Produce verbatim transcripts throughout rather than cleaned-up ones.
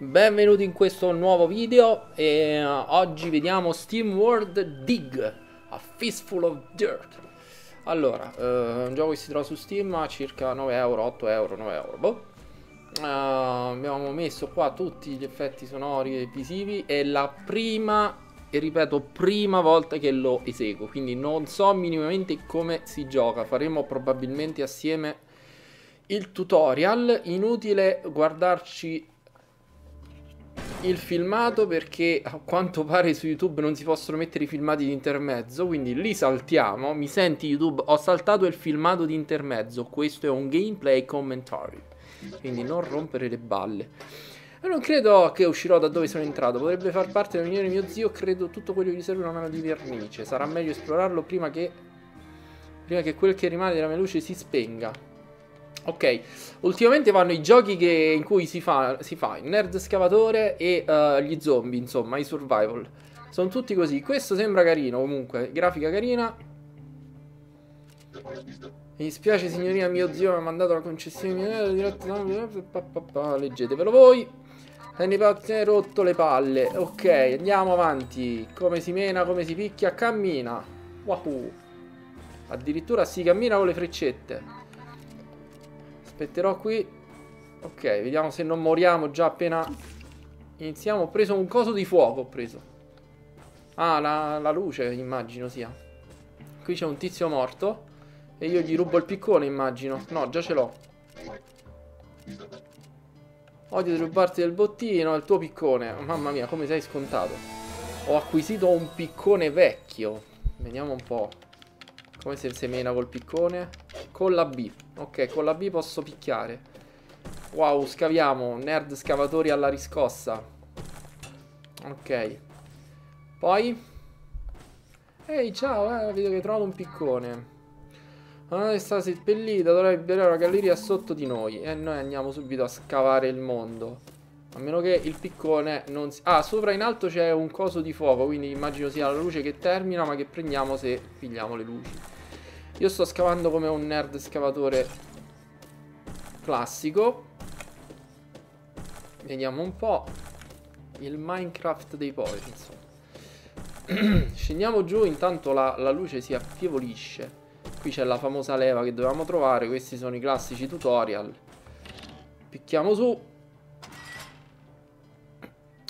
Benvenuti in questo nuovo video e uh, oggi vediamo SteamWorld Dig, A Fistful of Dirt. Allora, uh, un gioco che si trova su Steam a circa nove euro, otto euro, nove euro, boh. uh, Abbiamo messo qua tutti gli effetti sonori e visivi. È la prima, e ripeto, prima volta che lo eseguo, quindi non so minimamente come si gioca. Faremo probabilmente assieme il tutorial. Inutile guardarci il filmato, perché a quanto pare su YouTube non si possono mettere i filmati di intermezzo, quindi li saltiamo. Mi senti YouTube? Ho saltato il filmato di intermezzo. Questo è un gameplay commentary, quindi non rompere le balle. Non credo che uscirò da dove sono entrato. Potrebbe far parte dell'unione di mio zio. Credo tutto quello che gli serve una mano di vernice. Sarà meglio esplorarlo prima che Prima che quel che rimane della mia luce si spenga. Ok, ultimamente vanno i giochi che, in cui si fa, si fa il nerd scavatore e uh, gli zombie, insomma, i survival. Sono tutti così. Questo sembra carino, comunque, grafica carina. Mi dispiace signorina, mio zio mi ha mandato la concessione milionaria diretta. Leggetevelo voi. E ne è rotto le palle. Ok, andiamo avanti. Come si mena, come si picchia, cammina. Wahoo. Addirittura si cammina con le freccette. Aspetterò qui. Ok, vediamo se non moriamo già appena iniziamo. Ho preso un coso di fuoco, ho preso. Ah, la, la luce immagino sia. Qui c'è un tizio morto e io gli rubo il piccone, immagino. No, già ce l'ho. Odio rubarti del bottino, il tuo piccone. Mamma mia, come sei scontato. Ho acquisito un piccone vecchio. Vediamo un po'. Come si semena col piccone? Con la B. Ok, con la B posso picchiare. Wow, scaviamo. Nerd scavatori alla riscossa. Ok. Poi. Ehi, ciao, eh, vedo che hai trovato un piccone. Ah, è stata seppellita. Dovrei liberare la galleria sotto di noi. E noi andiamo subito a scavare il mondo. A meno che il piccone non si... Ah, sopra in alto c'è un coso di fuoco, quindi immagino sia la luce che termina, ma che prendiamo se pigliamo le luci. Io sto scavando come un nerd scavatore classico. Vediamo un po' il Minecraft dei poveri, insomma. Scendiamo giù, intanto la, la luce si affievolisce. Qui c'è la famosa leva che dovevamo trovare. Questi sono i classici tutorial. Picchiamo su.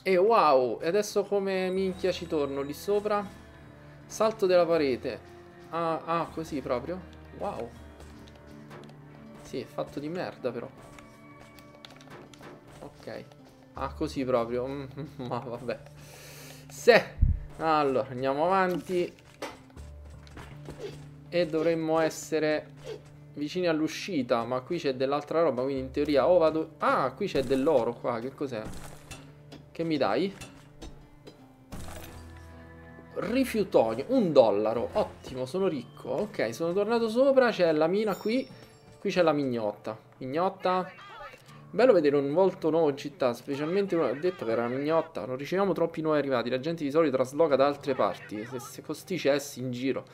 E wow, e adesso come minchia ci torno lì sopra? Salto della parete. Ah, ah, così proprio? Wow. Sì, è fatto di merda però. Ok. Ah, così proprio. Mm, ma vabbè. Se. Allora, andiamo avanti. E dovremmo essere vicini all'uscita. Ma qui c'è dell'altra roba, quindi in teoria o vado... Ah, qui c'è dell'oro qua, che cos'è? Che mi dai? Rifiutonio, un dollaro, ottimo, sono ricco. Ok, sono tornato sopra, c'è la mina qui. Qui c'è la mignotta. Mignotta. Bello vedere un volto nuovo in città, specialmente una... Ho detto che era una mignotta. Non riceviamo troppi nuovi arrivati, la gente di solito trasloca da altre parti. Se, se costi cessi in giro.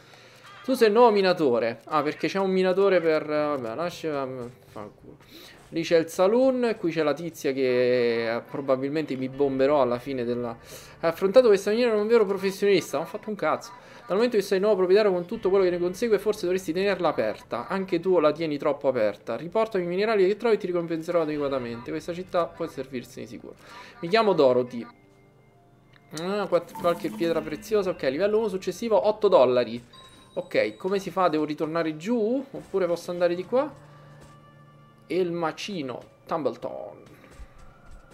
Tu sei il nuovo minatore. Ah, perché c'è un minatore per... Vabbè, lascia... Lì c'è il saloon, qui c'è la tizia che probabilmente mi bomberò alla fine della... Ha affrontato questa maniera come un vero professionista, non ho fatto un cazzo. Dal momento che sei nuovo proprietario con tutto quello che ne consegue, forse dovresti tenerla aperta. Anche tu la tieni troppo aperta. Riportami i minerali che trovi e ti ricompenserò adeguatamente. Questa città può servirsene sicuro. Mi chiamo Dorothy. Ah, qualche pietra preziosa. Ok, livello uno successivo, otto dollari. Ok, come si fa? Devo ritornare giù? Oppure posso andare di qua? E il macino Tumbleton.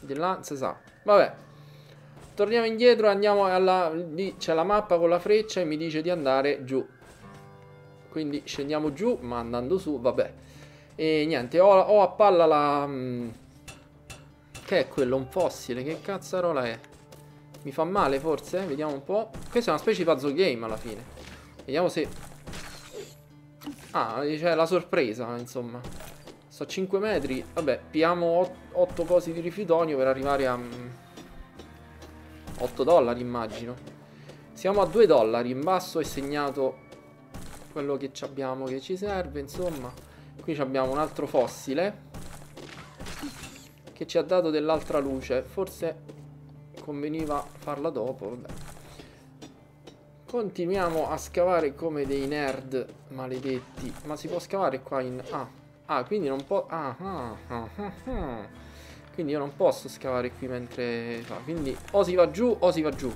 Di là, non si sa. Vabbè. Torniamo indietro, andiamo alla... Lì c'è la mappa con la freccia e mi dice di andare giù. Quindi scendiamo giù, ma andando su, vabbè. E niente, ho, ho a palla la... Che è quello? Un fossile? Che cazzarola è? Mi fa male forse? Vediamo un po'. Questa è una specie di puzzle game alla fine. Vediamo se... Ah, c'è la sorpresa, insomma. Sto a cinque metri. Vabbè, piamo otto cosi di rifiutonio per arrivare a... otto dollari, immagino. Siamo a due dollari. In basso è segnato quello che abbiamo, che ci serve, insomma. Qui abbiamo un altro fossile. che ci ha dato dell'altra luce. Forse conveniva farla dopo, vabbè. Continuiamo a scavare come dei nerd maledetti. Ma si può scavare qua in... Ah, ah quindi non posso... Ah, ah, ah, ah, ah. Quindi io non posso scavare qui mentre... Ah, quindi o si va giù o si va giù,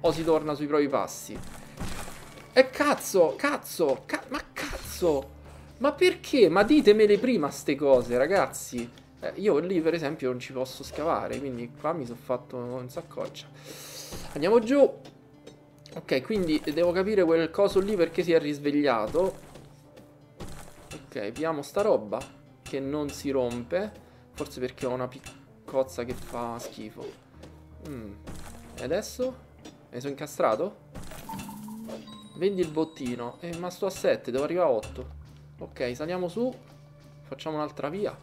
o si torna sui propri passi. E cazzo, cazzo, ca... ma cazzo! Ma perché? Ma ditemele prima ste cose, ragazzi. Eh, io lì per esempio non ci posso scavare, quindi qua mi sono fatto un saccoccia. Andiamo giù. Ok, quindi devo capire quel coso lì perché si è risvegliato. Ok, piamo sta roba che non si rompe. Forse perché ho una piccozza che fa schifo. mm. E adesso? Mi sono incastrato? Vendi il bottino. eh, Ma sto a sette, devo arrivare a otto. Ok, saliamo su. Facciamo un'altra via.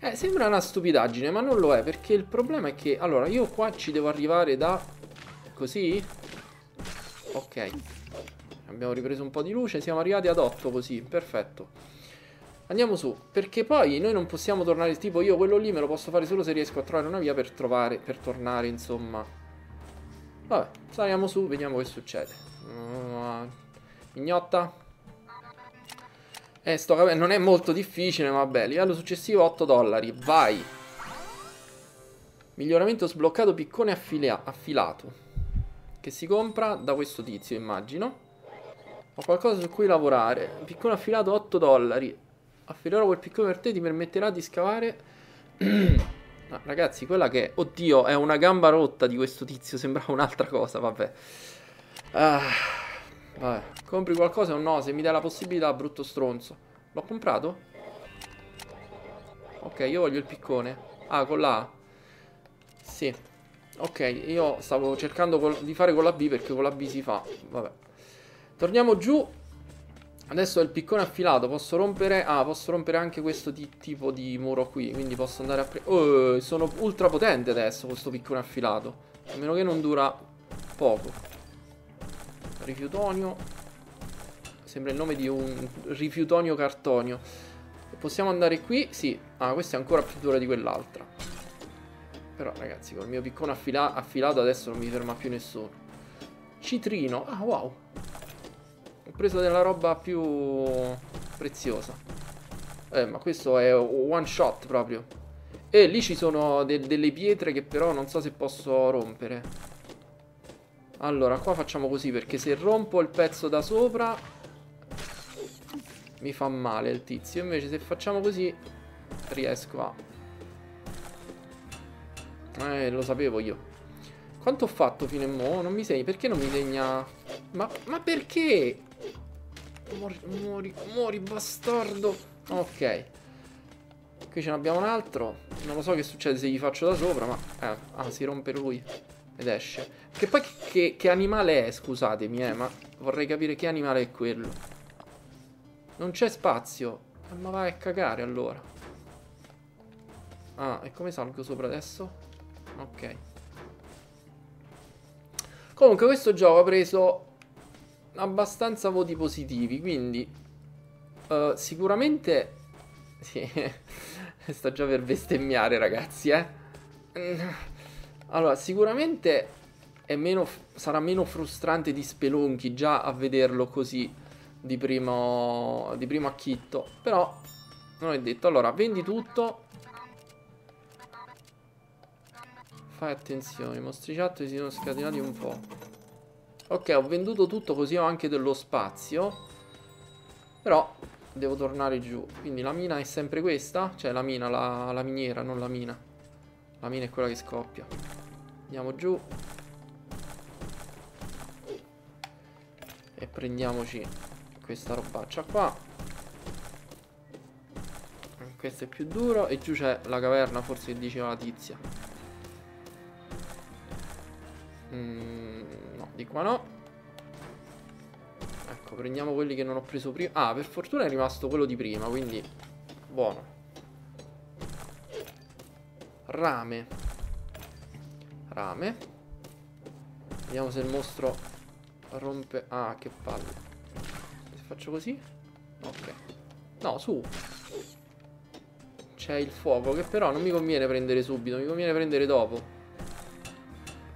Eh, sembra una stupidaggine, ma non lo è, perché il problema è che... Allora, io qua ci devo arrivare da... Così? Ok. Abbiamo ripreso un po' di luce, siamo arrivati ad otto così, perfetto. Andiamo su, perché poi noi non possiamo tornare... Tipo, io quello lì me lo posso fare solo se riesco a trovare una via per trovare... Per tornare, insomma. Vabbè, saliamo su, vediamo che succede. uh, Mignotta. Eh, sto capendo, non è molto difficile, ma vabbè. Livello successivo otto dollari, vai. Miglioramento sbloccato, piccone affilato, che si compra da questo tizio, immagino. Ho qualcosa su cui lavorare. Piccone affilato, otto dollari. Affilerò quel piccone per te, ti permetterà di scavare. No, ragazzi, quella che... Oddio, è una gamba rotta di questo tizio, sembrava un'altra cosa, vabbè. Ah... Vabbè, compri qualcosa o no? Se mi dai la possibilità, brutto stronzo. L'ho comprato? Ok, io voglio il piccone. Ah, con la A? Sì. Ok, io stavo cercando col, di fare con la B, perché con la B si fa. Vabbè. Torniamo giù. Adesso è il piccone affilato. Posso rompere... Ah, posso rompere anche questo di, tipo di muro qui. Quindi posso andare a... Pre oh, sono ultra potente adesso questo piccone affilato. A meno che non dura poco. Rifiutonio. Sembra il nome di un rifiutonio cartonio. Possiamo andare qui? Sì. Ah, questa è ancora più dura di quell'altra. Però ragazzi, col mio piccone affila affilato adesso non mi ferma più nessuno. Citrino. Ah, wow. Ho preso della roba più preziosa. Eh, ma questo è one shot proprio. E lì ci sono de delle pietre che però non so se posso rompere. Allora, qua facciamo così, perché se rompo il pezzo da sopra mi fa male il tizio. Invece se facciamo così riesco a... Eh, lo sapevo io. Quanto ho fatto fino a mo'? Non mi segni. Perché non mi segna? Ma, ma perché? Muori, muori, muori, bastardo. Ok. Qui ce n'abbiamo un altro. Non lo so che succede se gli faccio da sopra, ma... Eh, ah, si rompe lui ed esce. Che poi che, che animale è? Scusatemi, eh, ma vorrei capire che animale è quello. Non c'è spazio. eh, Ma vai a cagare allora. Ah, e come salgo sopra adesso? Ok. Comunque questo gioco ha preso abbastanza voti positivi, quindi uh, sicuramente... Sì. Sto già per bestemmiare, ragazzi, eh. Allora, sicuramente è meno, sarà meno frustrante di spelonchi già a vederlo così di primo, di primo acchitto. Però non è detto. Allora, vendi tutto. Fai attenzione, i mostriciattoli si sono scatenati un po'. Ok, ho venduto tutto, così ho anche dello spazio. Però devo tornare giù. Quindi la mina è sempre questa. Cioè la mina, la, la miniera, non la mina. La mina è quella che scoppia. Andiamo giù e prendiamoci questa robaccia qua. Questo è più duro. E giù c'è la caverna, forse, che diceva la tizia. mm, No, di qua no. Ecco, prendiamo quelli che non ho preso prima. Ah, per fortuna è rimasto quello di prima, quindi buono. Rame. Rame. Vediamo se il mostro rompe. Ah, che palle. Se faccio così. Ok. No, su. c'è il fuoco, che però non mi conviene prendere subito, mi conviene prendere dopo.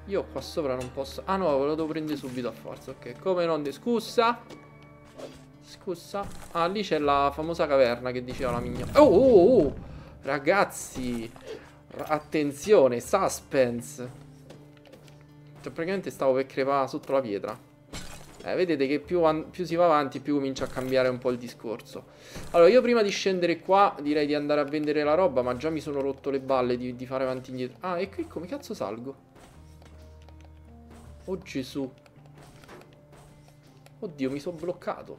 Io qua sopra non posso... Ah no, lo devo prendere subito a forza, ok. Come non di... Scusa! Scusa. Ah, lì c'è la famosa caverna che diceva la mignola. Oh, oh, oh! Ragazzi! Attenzione, suspense! Cioè, praticamente stavo per crepare sotto la pietra. Eh, vedete che più, più si va avanti, più comincia a cambiare un po' il discorso. Allora, io prima di scendere qua direi di andare a vendere la roba, ma già mi sono rotto le balle di, di fare avanti e indietro. Ah, e qui come cazzo salgo? Oh Gesù. Oddio, mi sono bloccato.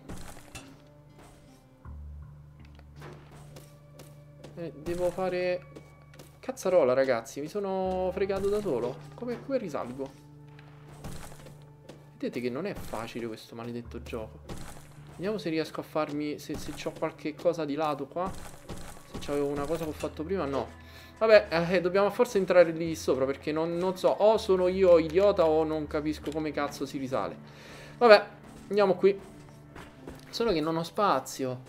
eh, Devo fare... Cazzarola, ragazzi. Mi sono fregato da solo. Come, come risalgo? Vedete che non è facile questo maledetto gioco. Vediamo se riesco a farmi... Se, se c'ho qualche cosa di lato qua. Se c'avevo una cosa che ho fatto prima, no. Vabbè, eh, dobbiamo forse entrare lì sopra, perché non, non so, o sono io idiota o non capisco come cazzo si risale. Vabbè, andiamo qui. Solo che non ho spazio.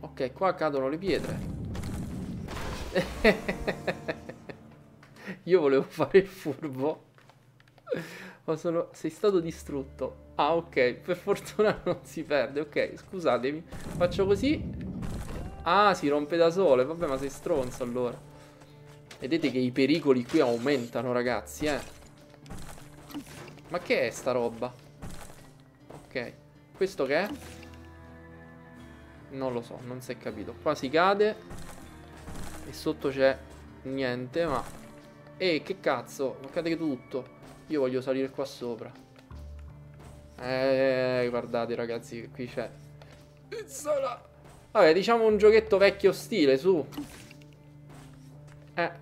Ok, qua cadono le pietre. Io volevo fare il furbo. Ma sono... Sei stato distrutto. Ah, ok, per fortuna non si perde. Ok, scusatemi. Faccio così. Ah, si rompe da sole. Vabbè, ma sei stronzo allora. Vedete che i pericoli qui aumentano, ragazzi, eh. Ma che è sta roba? Ok. Questo che è? Non lo so, non si è capito. Qua si cade. E sotto c'è niente, ma... Ehi, che cazzo? Non cade tutto. Io voglio salire qua sopra. Eh, guardate, ragazzi, qui c'è... Pizzola! Vabbè, diciamo un giochetto vecchio stile, su. Eh,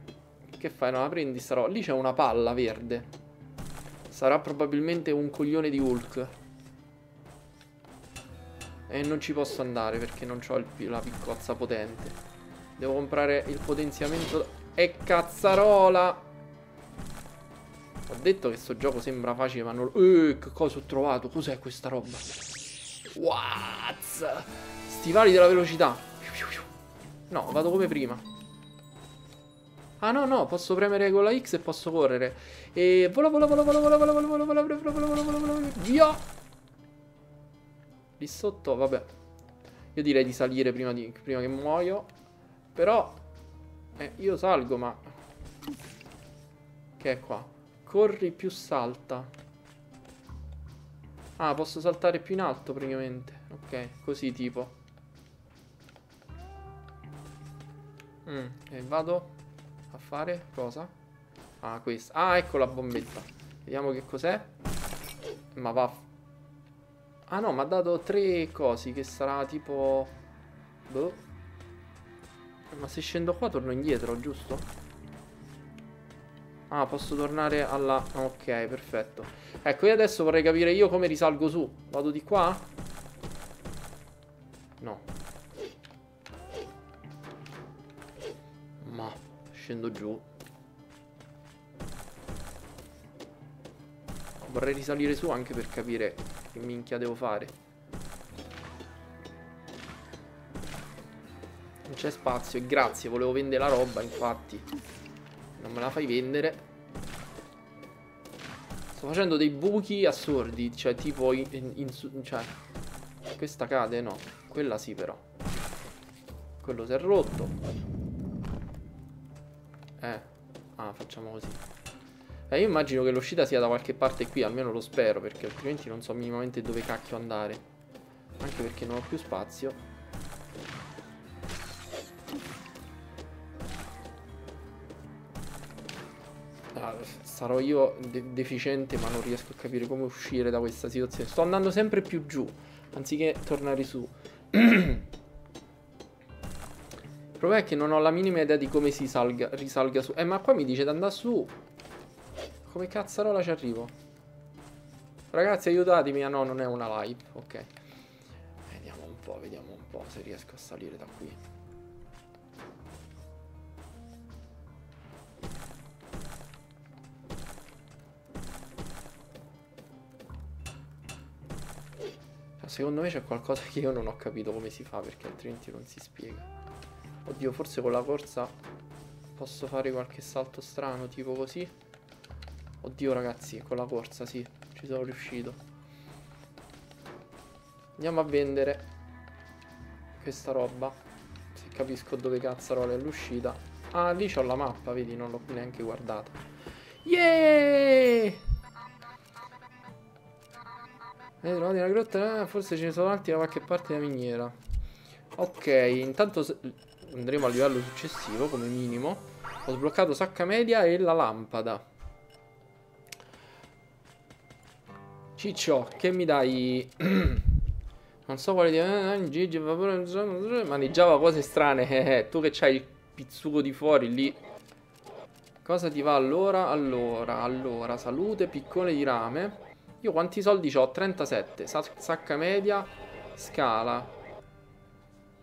che fai? No, la prendi sta roba. Lì c'è una palla verde. Sarà probabilmente un coglione di Hulk. E non ci posso andare perché non ho la piccozza potente. Devo comprare il potenziamento. E cazzarola! Ho detto che sto gioco sembra facile, ma non... Eh, che cosa ho trovato? Cos'è questa roba? What? Stivali della velocità. No, vado come prima. Ah no no, posso premere con la X e posso correre. E vola vola vola vola vola vola vola vola vola vola vola vola vola vola. Via. Lì sotto, vabbè. Io direi di salire prima, di, prima che muoio. Però eh, io salgo, ma... Che è qua? Corri più salta. Ah, posso saltare più in alto praticamente. Ok, così tipo. Mm, e vado a fare cosa? Ah, questa. Ah, ecco la bombetta. Vediamo che cos'è. Ma va. Ah no, mi ha dato tre cose che sarà tipo... Boh. Ma se scendo qua torno indietro, giusto? Ah, posso tornare alla... Ok, perfetto. Ecco, io adesso vorrei capire io come risalgo su. Vado di qua? No. Ma, scendo giù. Vorrei risalire su anche per capire che minchia devo fare. Non c'è spazio, e grazie, volevo vendere la roba, infatti. Non me la fai vendere. Sto facendo dei buchi assurdi. Cioè tipo in, in, in, cioè, questa cade? No. Quella sì però. Quello si è rotto. Eh. Ah, facciamo così. Eh, io immagino che l'uscita sia da qualche parte qui. Almeno lo spero, perché altrimenti non so minimamente dove cacchio andare. Anche perché non ho più spazio. Sarò io de deficiente, ma non riesco a capire come uscire da questa situazione. Sto andando sempre più giù, anziché tornare su. Il problema è che non ho la minima idea di come si salga, risalga su. Eh, ma qua mi dice di andare su. Come cazzarola ci arrivo? Ragazzi, aiutatemi. Ah no, non è una live, ok. Vediamo un po', vediamo un po' se riesco a salire da qui. Secondo me c'è qualcosa che io non ho capito come si fa, perché altrimenti non si spiega. Oddio, forse con la corsa posso fare qualche salto strano, tipo così. Oddio ragazzi, con la corsa sì, ci sono riuscito. Andiamo a vendere questa roba, se capisco dove cazzarola è l'uscita. Ah, lì c'ho la mappa, vedi, non l'ho neanche guardata. Yeeeeh! Eh, trovati nella grotta, eh, forse ce ne sono altri da qualche parte della miniera. Ok, intanto andremo al livello successivo come minimo. Ho sbloccato sacca media e la lampada. Ciccio, che mi dai? Non so quale di... Eh, Gigi, maneggiava cose strane. Eh, eh. Tu che c'hai il pizzuco di fuori lì. Cosa ti va allora? Allora, allora, salute, piccone di rame. Io quanti soldi ho? trentasette. Sacca media. Scala.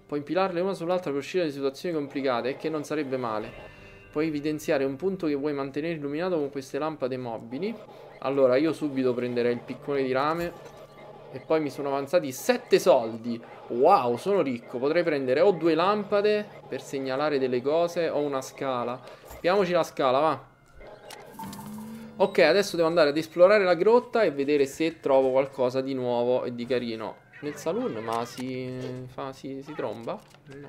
Puoi impilarle una sull'altra per uscire da situazioni complicate. E che non sarebbe male. Puoi evidenziare un punto che vuoi mantenere illuminato con queste lampade mobili. Allora io subito prenderei il piccone di rame. E poi mi sono avanzati sette soldi. Wow, sono ricco. Potrei prendere o due lampade per segnalare delle cose, o una scala. Piamoci la scala, va. Ok, adesso devo andare ad esplorare la grotta e vedere se trovo qualcosa di nuovo e di carino. Nel saloon, ma si fa, si, si tromba? No.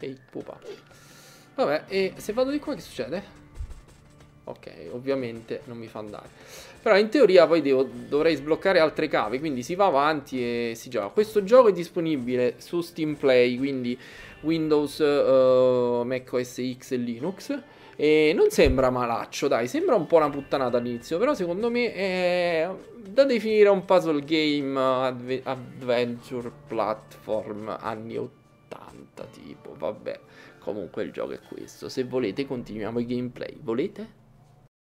Ehi, pupa. Vabbè, e se vado di qua che succede? Ok, ovviamente non mi fa andare. Però in teoria poi devo, dovrei sbloccare altre cave, quindi si va avanti e si gioca. Questo gioco è disponibile su Steam Play, quindi Windows, uh, Mac O S X e Linux. E non sembra malaccio, dai, sembra un po' una puttanata all'inizio, però secondo me è da definire un puzzle game adve adventure platform anni ottanta tipo, vabbè. Comunque il gioco è questo, se volete continuiamo il gameplay, volete?